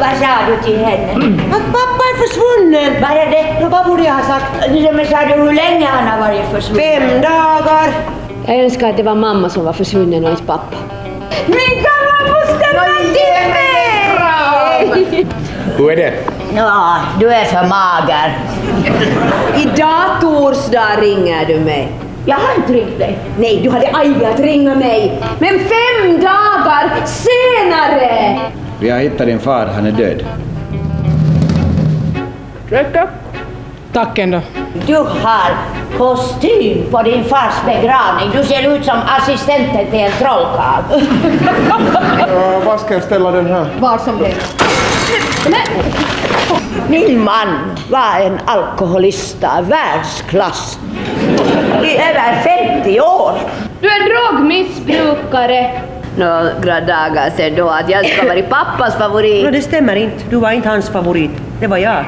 Vasaaduttiin ennen. Pappa är försvunnen. Vad är det? Då vad borde jag ha sagt? Du som jag sa, hur länge han har varit försvunnen? 5 dagar. Jag önskar att det var mamma som var försvunnen och inte pappa. Min gamla moster var inte med! Hur är det? Ja, du är för mager. Idag torsdag ringer du mig. Jag har inte ringt dig. Nej, du hade aldrig att ringa mig. Men 5 dagar senare! Vi har hittat din far, han är död. Räcka. Tack ändå. Du har kostym på din fars begravning. Du ser ut som assistenten till en trollkarl. Ja, var ska jag ställa den här? Var som helst. Min man var en alkoholist av världsklass i över 50 år. Du är drogmissbrukare. Några dagar sedan då att jag ska vara pappas favorit. No, det stämmer inte. Du var inte hans favorit. Det var jag.